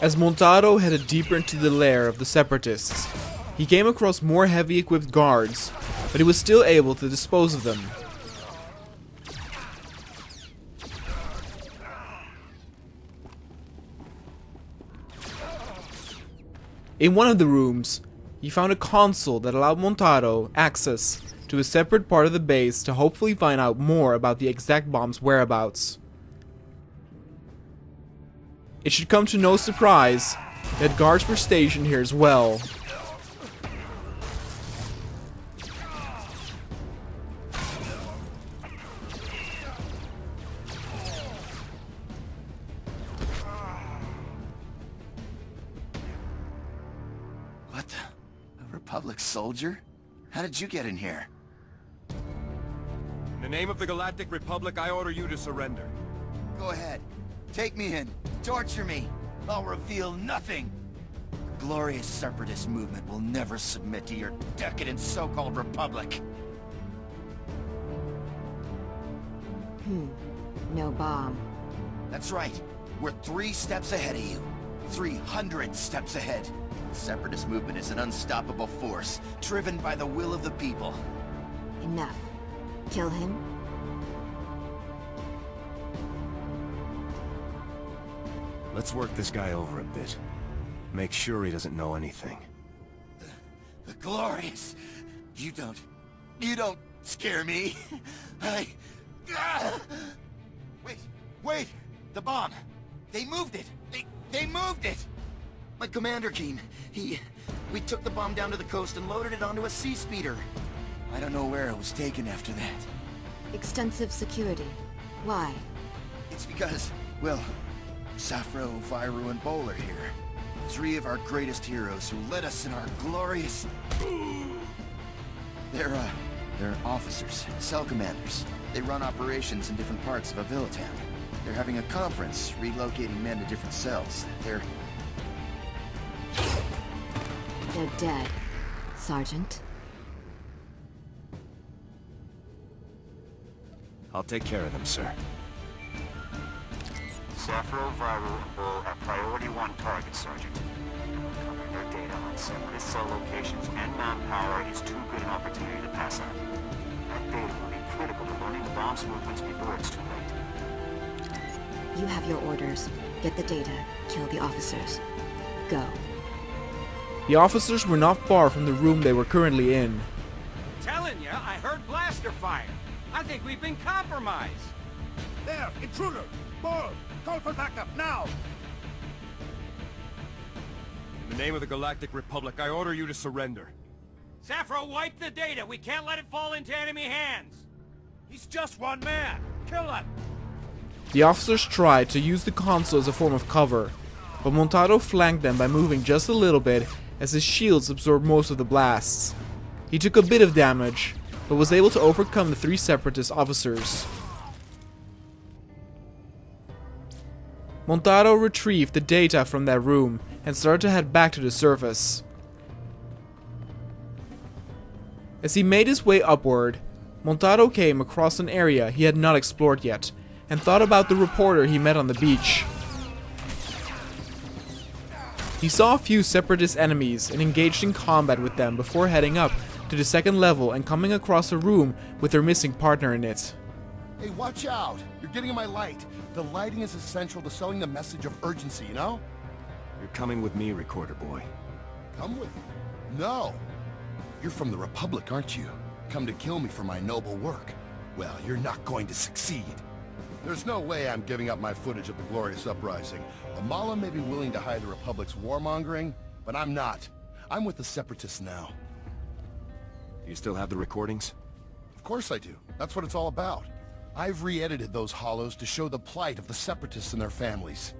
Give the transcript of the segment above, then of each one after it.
As Montaro headed deeper into the lair of the Separatists, he came across more heavy equipped guards, but he was still able to dispose of them. In one of the rooms, he found a console that allowed Montaro access to a separate part of the base to hopefully find out more about the exact bomb's whereabouts. It should come to no surprise that guards were stationed here as well. What the? A Republic soldier? How did you get in here? In the name of the Galactic Republic, I order you to surrender. Go ahead. Take me in. Torture me. I'll reveal nothing. The glorious Separatist movement will never submit to your decadent so-called Republic. No bomb. That's right. We're 3 steps ahead of you. 300 steps ahead. The Separatist movement is an unstoppable force, driven by the will of the people. Enough. Kill him. Let's work this guy over a bit. Make sure he doesn't know anything. The glorious! You don't scare me. Wait! The bomb! They moved it! They moved it! My commander, Keen, we took the bomb down to the coast and loaded it onto a sea speeder. I don't know where it was taken after that. Extensive security. Why? It's because, well, Safro, Vyru, and Bowler here. 3 of our greatest heroes who led us in our glorious... They're officers, cell commanders. They run operations in different parts of Avillatown. They're having a conference, relocating men to different cells. They're dead, Sergeant. I'll take care of them, sir. Savrip, Vyru, and Bull are priority 1 targets, Sergeant. Covering their data on Separatist cell locations and manpower is too good an opportunity to pass up. That data will be critical to learning the bomb's movements before it's too late. You have your orders. Get the data. Kill the officers. Go. The officers were not far from the room they were currently in. Telling ya, I heard blaster fire. I think we've been compromised. There, intruder! Bull, call for backup now! In the name of the Galactic Republic, I order you to surrender. Savrip, wipe the data! We can't let it fall into enemy hands! He's just one man! Kill him! The officers tried to use the console as a form of cover, but Montaro flanked them by moving just a little bit as his shields absorbed most of the blasts. He took a bit of damage, but was able to overcome the 3 Separatist officers. Montaro retrieved the data from that room and started to head back to the surface. As he made his way upward, Montaro came across an area he had not explored yet and thought about the reporter he met on the beach. He saw a few Separatist enemies and engaged in combat with them before heading up to the 2nd level and coming across a room with their missing partner in it. Hey, watch out! You're getting in my light! The lighting is essential to selling the message of urgency, you know? You're coming with me, recorder boy. Come with me? No! You're from the Republic, aren't you? Come to kill me for my noble work. Well, you're not going to succeed. There's no way I'm giving up my footage of the glorious uprising. Amala may be willing to hide the Republic's warmongering, but I'm not. I'm with the Separatists now. You still have the recordings? Of course I do. That's what it's all about. I've re-edited those hollows to show the plight of the Separatists and their families.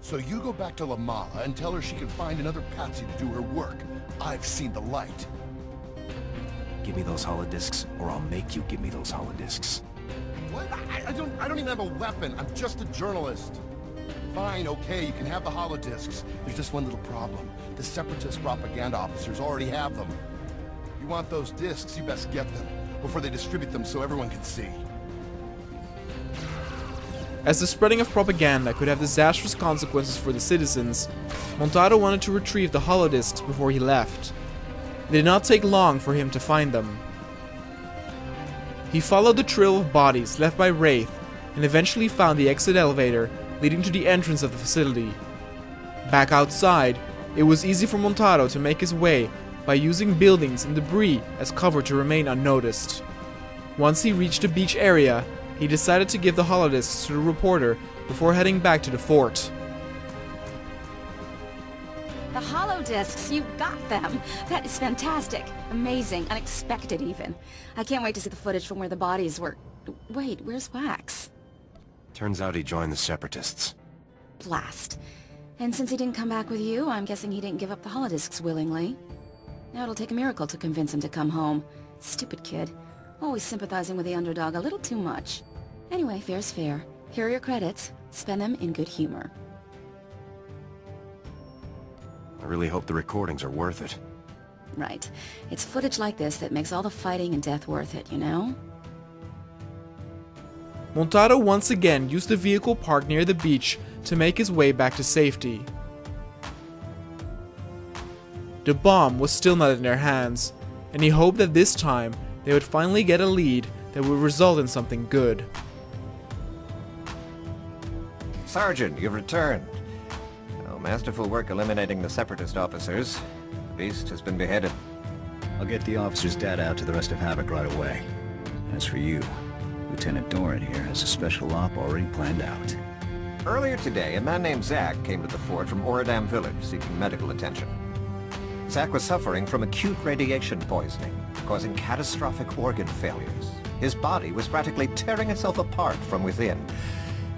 So you go back to Lamala and tell her she can find another patsy to do her work. I've seen the light. Give me those holodiscs, or I'll make you give me those holodiscs. What? I don't even have a weapon. I'm just a journalist. Fine, okay, you can have the holodiscs. There's just one little problem. The Separatist propaganda officers already have them. You want those discs, you best get them, before they distribute them so everyone can see. As the spreading of propaganda could have disastrous consequences for the citizens, Montaro wanted to retrieve the holodisks before he left. It did not take long for him to find them. He followed the trail of bodies left by Wraith and eventually found the exit elevator leading to the entrance of the facility. Back outside, it was easy for Montaro to make his way by using buildings and debris as cover to remain unnoticed. Once he reached the beach area, he decided to give the holodisks to the reporter before heading back to the fort. The holodisks, you got them! That is fantastic, amazing, unexpected even. I can't wait to see the footage from where the bodies were... Wait, where's Wax? Turns out he joined the Separatists. Blast. And since he didn't come back with you, I'm guessing he didn't give up the holodisks willingly. Now it'll take a miracle to convince him to come home. Stupid kid. Always sympathizing with the underdog a little too much. Anyway, fair's fair. Here are your credits. Spend them in good humor. I really hope the recordings are worth it. Right. It's footage like this that makes all the fighting and death worth it, you know? Montaro once again used the vehicle parked near the beach to make his way back to safety. The bomb was still not in their hands, and he hoped that this time they would finally get a lead that would result in something good. Sergeant, you've returned. Oh, masterful work eliminating the Separatist officers. The beast has been beheaded. I'll get the officers' data out to the rest of Havoc right away. As for you, Lieutenant Doran here has a special op already planned out. Earlier today, a man named Zach came to the fort from Oradam village seeking medical attention. Zach was suffering from acute radiation poisoning, causing catastrophic organ failures. His body was practically tearing itself apart from within.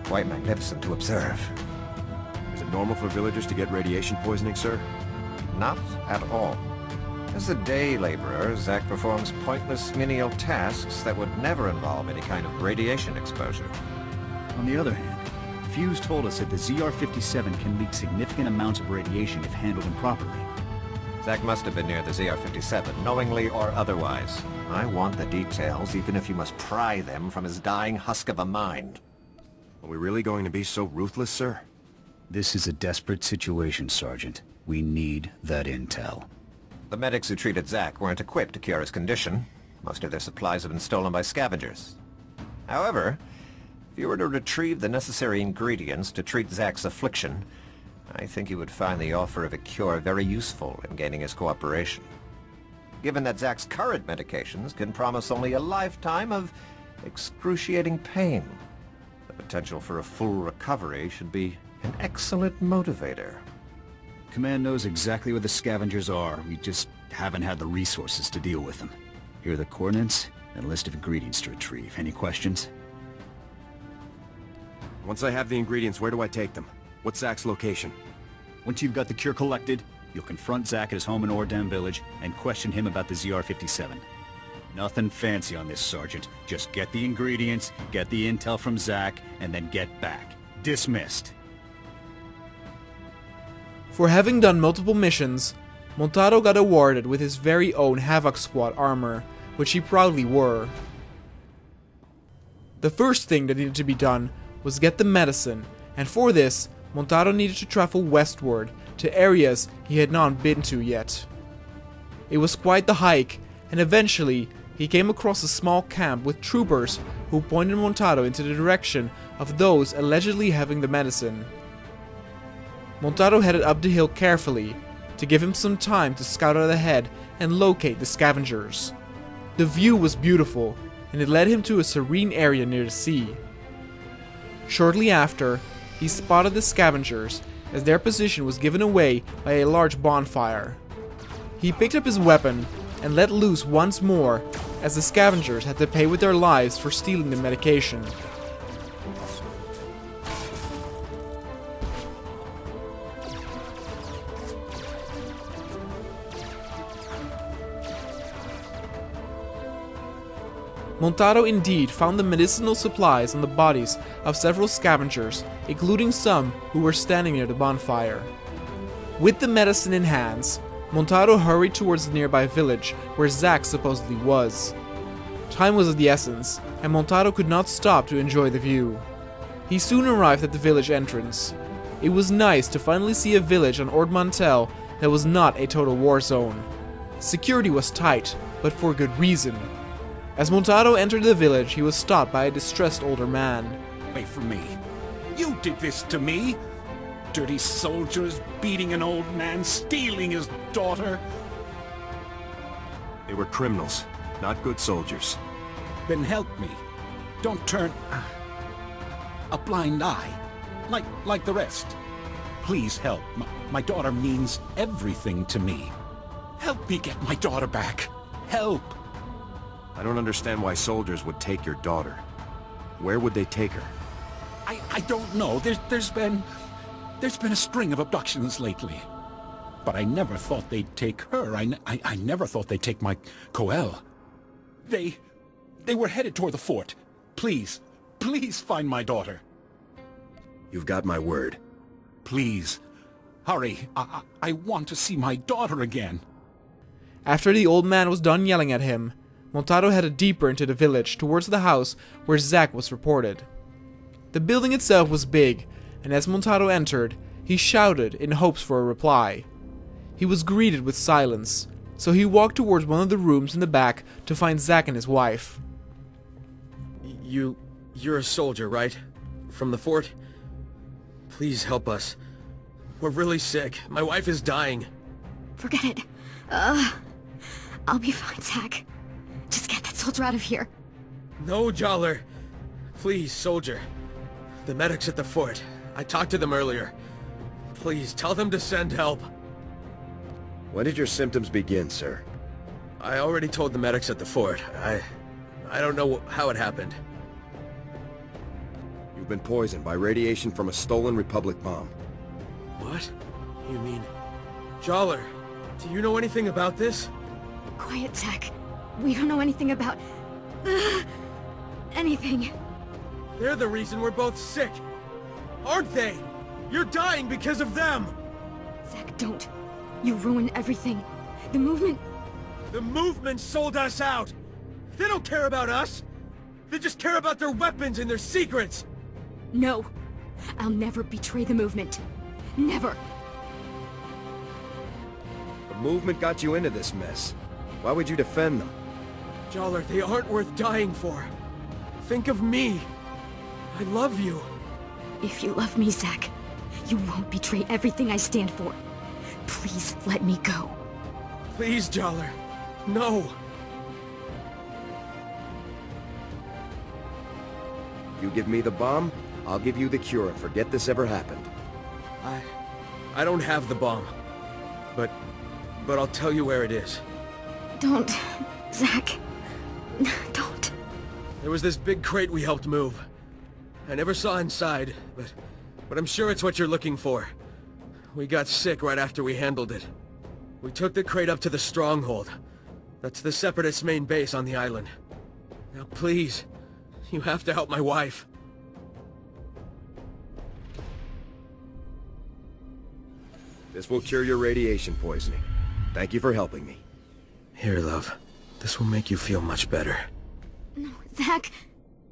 Quite magnificent to observe. Is it normal for villagers to get radiation poisoning, sir? Not at all. As a day laborer, Zach performs pointless menial tasks that would never involve any kind of radiation exposure. On the other hand, Fuse told us that the ZR-57 can leak significant amounts of radiation if handled improperly. Zach must have been near the ZR-57, knowingly or otherwise. I want the details, even if you must pry them from his dying husk of a mind. Are we really going to be so ruthless, sir? This is a desperate situation, Sergeant. We need that intel. The medics who treated Zach weren't equipped to cure his condition. Most of their supplies have been stolen by scavengers. However, if you were to retrieve the necessary ingredients to treat Zach's affliction, I think he would find the offer of a cure very useful in gaining his cooperation. Given that Zach's current medications can promise only a lifetime of excruciating pain, the potential for a full recovery should be an excellent motivator. Command knows exactly where the scavengers are. We just haven't had the resources to deal with them. Here are the coordinates and a list of ingredients to retrieve. Any questions? Once I have the ingredients, where do I take them? What's Zach's location? Once you've got the cure collected, you'll confront Zach at his home in Oradam village and question him about the ZR-57. Nothing fancy on this, Sergeant. Just get the ingredients, get the intel from Zach, and then get back. Dismissed. For having done multiple missions, Montaro got awarded with his very own Havoc Squad armor, which he proudly wore. The first thing that needed to be done was get the medicine, and for this, Montaro needed to travel westward to areas he had not been to yet. It was quite the hike, and eventually he came across a small camp with troopers who pointed Montaro into the direction of those allegedly having the medicine. Montaro headed up the hill carefully to give him some time to scout out ahead and locate the scavengers. The view was beautiful, and it led him to a serene area near the sea. Shortly after, he spotted the scavengers as their position was given away by a large bonfire. He picked up his weapon and let loose once more, as the scavengers had to pay with their lives for stealing the medication. Montaro indeed found the medicinal supplies on the bodies of several scavengers, including some who were standing near the bonfire. With the medicine in hands, Montaro hurried towards the nearby village where Zach supposedly was. Time was of the essence, and Montaro could not stop to enjoy the view. He soon arrived at the village entrance. It was nice to finally see a village on Ord Mantell that was not a total war zone. Security was tight, but for good reason. As Montaro entered the village, he was stopped by a distressed older man. Away from me. You did this to me! Dirty soldiers, beating an old man, stealing his daughter! They were criminals, not good soldiers. Then help me. Don't turn a blind eye, like the rest. Please help. My daughter means everything to me. Help me get my daughter back. Help! I don't understand why soldiers would take your daughter. Where would they take her? I don't know. There's been a string of abductions lately. But I never thought they'd take her. I never thought they'd take my Ko'el. They were headed toward the fort. Please. Please find my daughter. You've got my word. Please. Hurry. I want to see my daughter again. After the old man was done yelling at him, Montaro headed deeper into the village towards the house where Zach was reported. The building itself was big, and as Montaro entered, he shouted in hopes for a reply. He was greeted with silence, so he walked towards one of the rooms in the back to find Zach and his wife. You're a soldier, right? From the fort? Please help us. We're really sick. My wife is dying. Forget it. I'll be fine, Zach. Just get that soldier out of here. No, Jaller. Please, soldier. The medics at the fort. I talked to them earlier. Please, tell them to send help. When did your symptoms begin, sir? I already told the medics at the fort. I don't know how it happened. You've been poisoned by radiation from a stolen Republic bomb. What? You mean... Jaller, do you know anything about this? Quiet, Zach. We don't know anything about... anything. They're the reason we're both sick. Aren't they? You're dying because of them! Zach, don't. You ruin everything. The movement... The movement sold us out! They don't care about us! They just care about their weapons and their secrets! No. I'll never betray the movement. Never! The movement got you into this mess. Why would you defend them? Jaller, they aren't worth dying for. Think of me. I love you. If you love me, Zach, you won't betray everything I stand for. Please let me go. Please, Jaller. No. You give me the bomb, I'll give you the cure and forget this ever happened. I don't have the bomb, but I'll tell you where it is. Don't, Zach. Don't. There was this big crate we helped move. I never saw inside, but I'm sure it's what you're looking for. We got sick right after we handled it. We took the crate up to the Stronghold. That's the Separatist's main base on the island. Now please, you have to help my wife. This will cure your radiation poisoning. Thank you for helping me. Here, love. This will make you feel much better. No, Zach.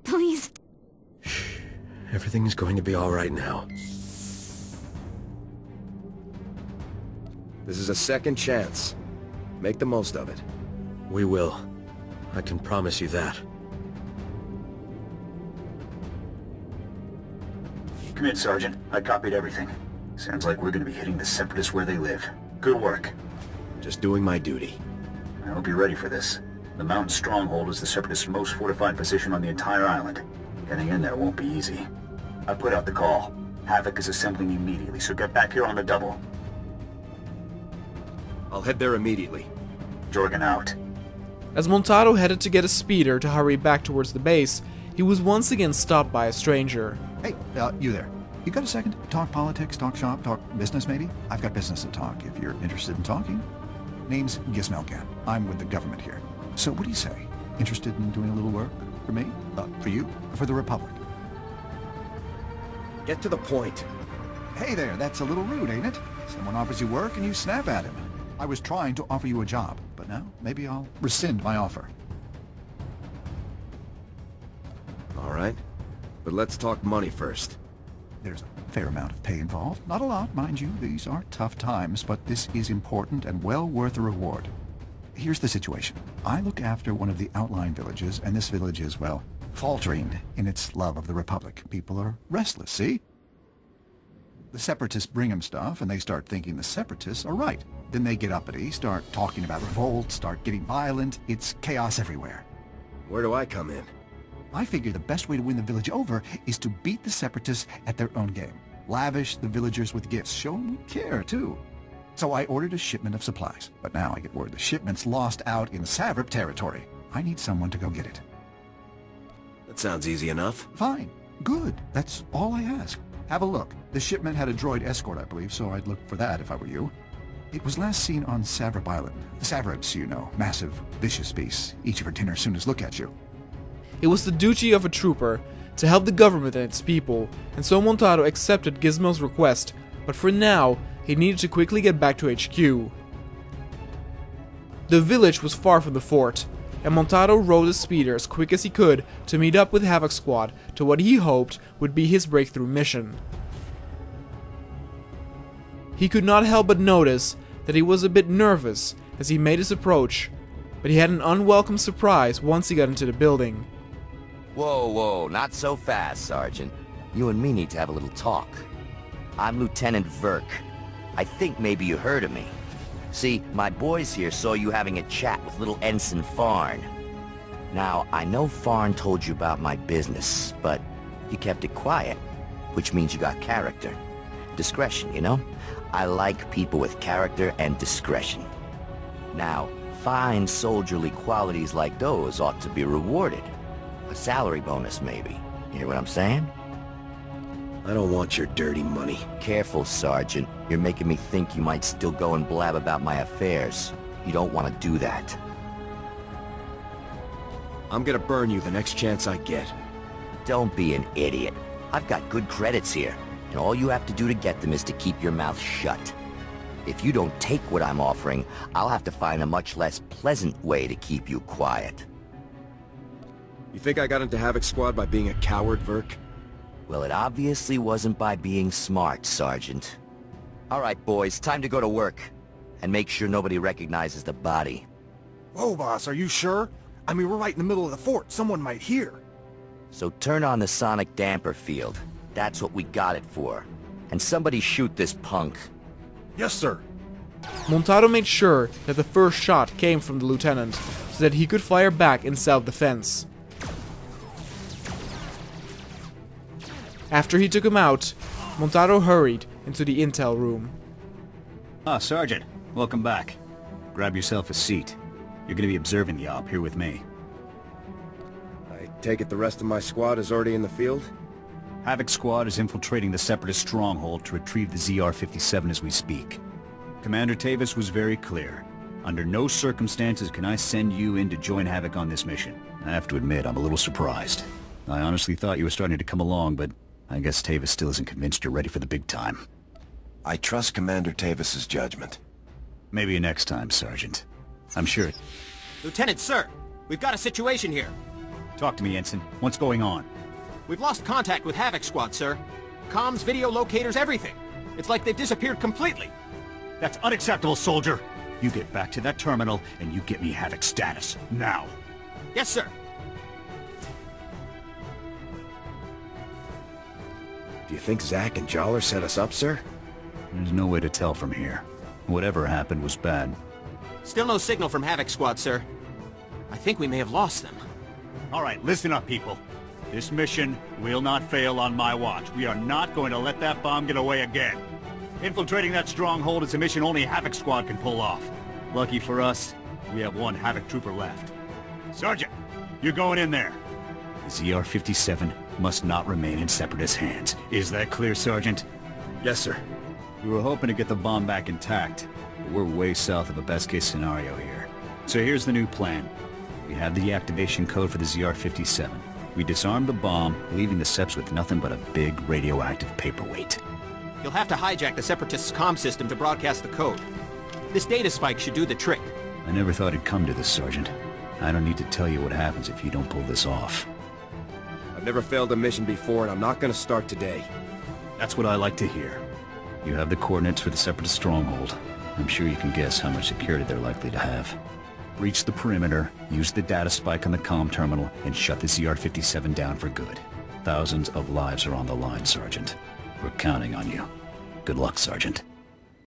Please. Shh. Everything's going to be all right now. This is a second chance. Make the most of it. We will. I can promise you that. Come in, Sergeant. I copied everything. Sounds like we're going to be hitting the Separatists where they live. Good work. Just doing my duty. I hope you're ready for this. The Mountain Stronghold is the Separatists' most fortified position on the entire island. Getting in there won't be easy. I put out the call. Havoc is assembling immediately, so get back here on the double. I'll head there immediately. Jorgen out. As Montaro headed to get a speeder to hurry back towards the base, he was once again stopped by a stranger. Hey, you there. You got a second? Talk politics, talk shop, talk business maybe? I've got business to talk if you're interested in talking. Name's Gizmel Gan. I'm with the government here. So what do you say? Interested in doing a little work? For me? For you? For the Republic? Get to the point. Hey there, that's a little rude, ain't it? Someone offers you work and you snap at him. I was trying to offer you a job, but now maybe I'll rescind my offer. All right. But let's talk money first. There's a fair amount of pay involved. Not a lot, mind you. These are tough times, but this is important and well worth the reward. Here's the situation. I look after one of the outlying villages, and this village is, well, faltering in its love of the Republic. People are restless, see? The Separatists bring them stuff, and they start thinking the Separatists are right. Then they get uppity, start talking about revolt, start getting violent. It's chaos everywhere. Where do I come in? I figure the best way to win the village over is to beat the Separatists at their own game. Lavish the villagers with gifts. Show them we care, too. So I ordered a shipment of supplies. But now I get word the shipment's lost out in Savrip territory. I need someone to go get it. That sounds easy enough. Fine. Good. That's all I ask. Have a look. The shipment had a droid escort, I believe, so I'd look for that if I were you. It was last seen on Savrip Island. The Savrips, you know. Massive, vicious beasts. Each of her dinner soon as look at you. It was the duty of a trooper to help the government and its people, and so Montaro accepted Gizmo's request, but for now, he needed to quickly get back to HQ. The village was far from the fort, and Montaro rode his speeder as quick as he could to meet up with Havoc Squad to what he hoped would be his breakthrough mission. He could not help but notice that he was a bit nervous as he made his approach, but he had an unwelcome surprise once he got into the building. Whoa, whoa, not so fast, Sergeant. You and me need to have a little talk. I'm Lieutenant Verk. I think maybe you heard of me. See, my boys here saw you having a chat with little Ensign Farn. Now, I know Farn told you about my business, but you kept it quiet, which means you got character. Discretion, you know? I like people with character and discretion. Now, fine soldierly qualities like those ought to be rewarded. A salary bonus, maybe. You hear what I'm saying? I don't want your dirty money. Careful, Sergeant. You're making me think you might still go and blab about my affairs. You don't want to do that. I'm gonna burn you the next chance I get. Don't be an idiot. I've got good credits here, and all you have to do to get them is to keep your mouth shut. If you don't take what I'm offering, I'll have to find a much less pleasant way to keep you quiet. You think I got into Havoc Squad by being a coward, Verk? Well, it obviously wasn't by being smart, Sergeant. Alright, boys, time to go to work. And make sure nobody recognizes the body. Whoa, boss, are you sure? I mean, we're right in the middle of the fort. Someone might hear. So turn on the sonic damper field. That's what we got it for. And somebody shoot this punk. Yes, sir. Montaro made sure that the first shot came from the lieutenant, so that he could fire back in self-defense. After he took him out, Montaro hurried into the intel room. Ah, Sergeant. Welcome back. Grab yourself a seat. You're going to be observing the op here with me. I take it the rest of my squad is already in the field? Havoc Squad is infiltrating the Separatist stronghold to retrieve the ZR-57 as we speak. Commander Tavis was very clear. Under no circumstances can I send you in to join Havoc on this mission. I have to admit, I'm a little surprised. I honestly thought you were starting to come along, but I guess Tavis still isn't convinced you're ready for the big time. I trust Commander Tavis's judgment. Maybe next time, Sergeant. I'm sure. Lieutenant, sir! We've got a situation here! Talk to me, Ensign. What's going on? We've lost contact with Havoc Squad, sir. Comms, video locators, everything. It's like they've disappeared completely. That's unacceptable, soldier. You get back to that terminal, and you get me Havoc status, now. Yes, sir. Do you think Zach and Jaller set us up, sir? There's no way to tell from here. Whatever happened was bad. Still no signal from Havoc Squad, sir. I think we may have lost them. Alright, listen up, people. This mission will not fail on my watch. We are not going to let that bomb get away again. Infiltrating that stronghold is a mission only Havoc Squad can pull off. Lucky for us, we have one Havoc trooper left. Sergeant, you're going in there. ZR-57 must not remain in Separatist hands. Is that clear, Sergeant? Yes, sir. We were hoping to get the bomb back intact, but we're way south of a best-case scenario here. So here's the new plan. We have the activation code for the ZR-57. We disarm the bomb, leaving the Seps with nothing but a big radioactive paperweight. You'll have to hijack the Separatists' comm system to broadcast the code. This data spike should do the trick. I never thought it'd come to this, Sergeant. I don't need to tell you what happens if you don't pull this off. I've never failed a mission before, and I'm not gonna start today. That's what I like to hear. You have the coordinates for the Separatist stronghold. I'm sure you can guess how much security they're likely to have. Breach the perimeter, use the data spike on the comm terminal, and shut the ZR-57 down for good. Thousands of lives are on the line, Sergeant. We're counting on you. Good luck, Sergeant.